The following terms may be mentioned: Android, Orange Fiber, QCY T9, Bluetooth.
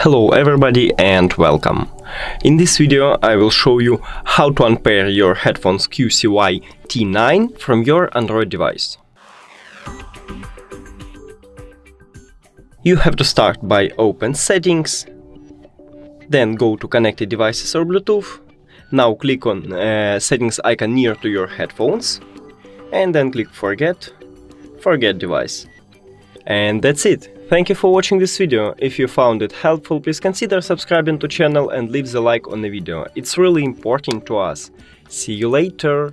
Hello everybody and welcome. In this video I will show you how to unpair your headphones QCY T9 from your Android device. You have to start by open settings, then go to connected devices or Bluetooth. Now click on settings icon near to your headphones and then click forget device. And that's it. Thank you for watching this video. If you found it helpful, please consider subscribing to channel and leave the like on the video. It's really important to us. See you later!